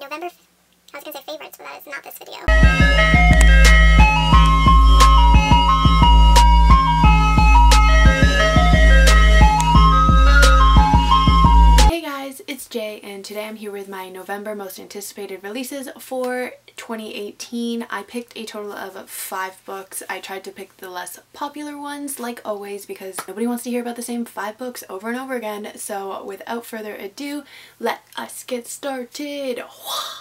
November, I was going to say favorites, but that is not this video. Hey guys, it's Jay, and today I'm here with my November most anticipated releases for 2018. I picked a total of 5 books. I tried to pick the less popular ones, like always, because nobody wants to hear about the same 5 books over and over again. So without further ado, let us get started.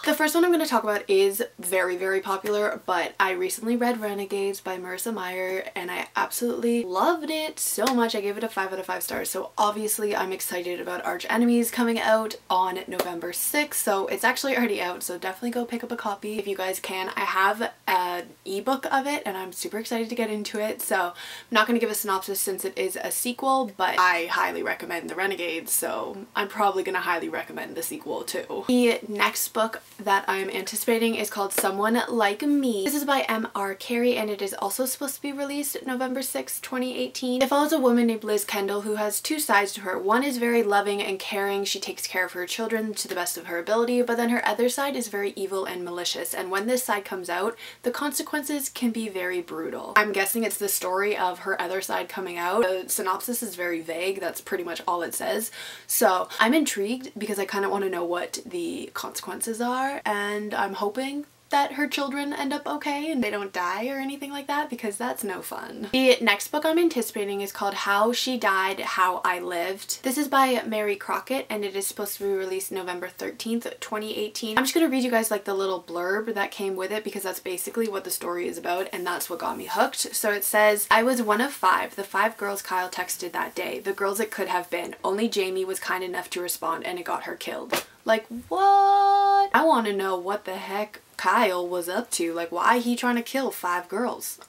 The first one I'm going to talk about is very, very popular, but I recently read Renegades by Marissa Meyer, and I absolutely loved it so much. I gave it a 5 out of 5 stars. So obviously I'm excited about Arch Enemies coming out on November 6th. So it's actually already out, so definitely go pick up a copy if you guys can. I have an ebook of it and I'm super excited to get into it, so I'm not going to give a synopsis since it is a sequel, but I highly recommend the Renegades, so I'm probably going to highly recommend the sequel too. The next book that I'm anticipating is called Someone Like Me. This is by M.R. Carey and it is also supposed to be released November 6, 2018. It follows a woman named Liz Kendall who has 2 sides to her. One is very loving and caring. She takes care of her children to the best of her ability, but then her other side is very evil and malicious. And when this side comes out, the consequences can be very brutal. I'm guessing it's the story of her other side coming out. The synopsis is very vague. That's pretty much all it says. So I'm intrigued because I kind of want to know what the consequences are, and I'm hoping that her children end up okay and they don't die or anything like that, because that's no fun. The next book I'm anticipating is called How She Died, How I Lived. This is by Mary Crockett and it is supposed to be released November 13th, 2018. I'm just going to read you guys like the little blurb that came with it because that's basically what the story is about and that's what got me hooked. So it says, I was one of 5, the 5 girls Kyle texted that day, the girls it could have been. Only Jamie was kind enough to respond and it got her killed. Like, what? I want to know what the heck Kyle was up to. Like, why he trying to kill 5 girls?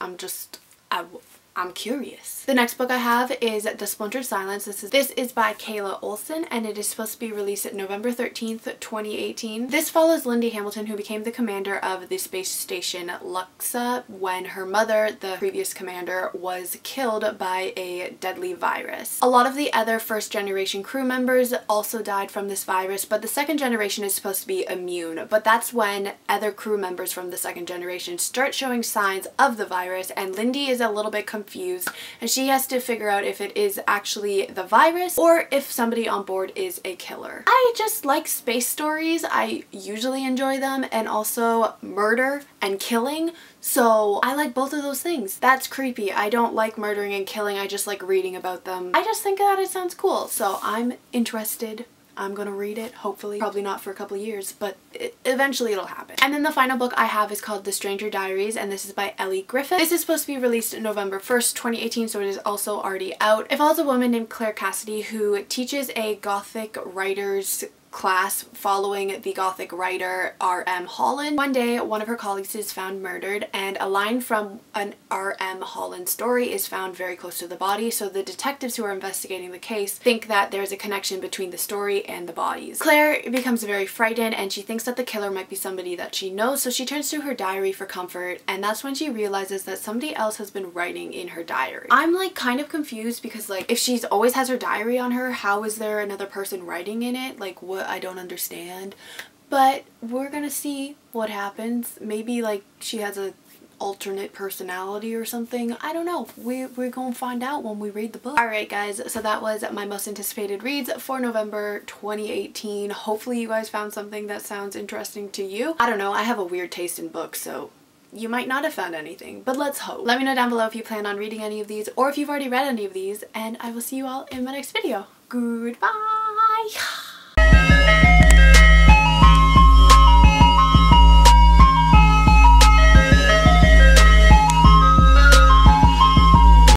I'm curious. The next book I have is The Splintered Silence. This is by Kayla Olsen and it is supposed to be released November 13th, 2018. This follows Lindy Hamilton, who became the commander of the space station Luxa when her mother, the previous commander, was killed by a deadly virus. A lot of the other first generation crew members also died from this virus, but the second generation is supposed to be immune. But that's when other crew members from the second generation start showing signs of the virus, and Lindy is a little bit confused and she has to figure out if it is actually the virus or if somebody on board is a killer. I just like space stories. I usually enjoy them, and also murder and killing. So I like both of those things. That's creepy. I don't like murdering and killing. I just like reading about them. I just think that it sounds cool. So I'm interested. I'm gonna read it, hopefully. Probably not for a couple years, but eventually it'll happen. And then the final book I have is called The Stranger Diaries, and this is by Elly Griffiths. This is supposed to be released November 1st, 2018, so it is also already out. It follows a woman named Claire Cassidy who teaches a gothic writer's class following the gothic writer R.M. Holland. One day, one of her colleagues is found murdered, and a line from an R.M. Holland story is found very close to the body, so the detectives who are investigating the case think that there's a connection between the story and the bodies. Claire becomes very frightened, and she thinks that the killer might be somebody that she knows, so she turns to her diary for comfort, and that's when she realizes that somebody else has been writing in her diary. I'm like kind of confused because like if she's always has her diary on her, how is there another person writing in it? Like, what? I don't understand, but we're gonna see what happens. Maybe like she has a alternate personality or something. I don't know. We're gonna find out when we read the book. Alright guys, so that was my most anticipated reads for November 2018. Hopefully you guys found something that sounds interesting to you. I don't know, I have a weird taste in books, so you might not have found anything, but let's hope. Let me know down below if you plan on reading any of these or if you've already read any of these, and I will see you all in my next video. Goodbye!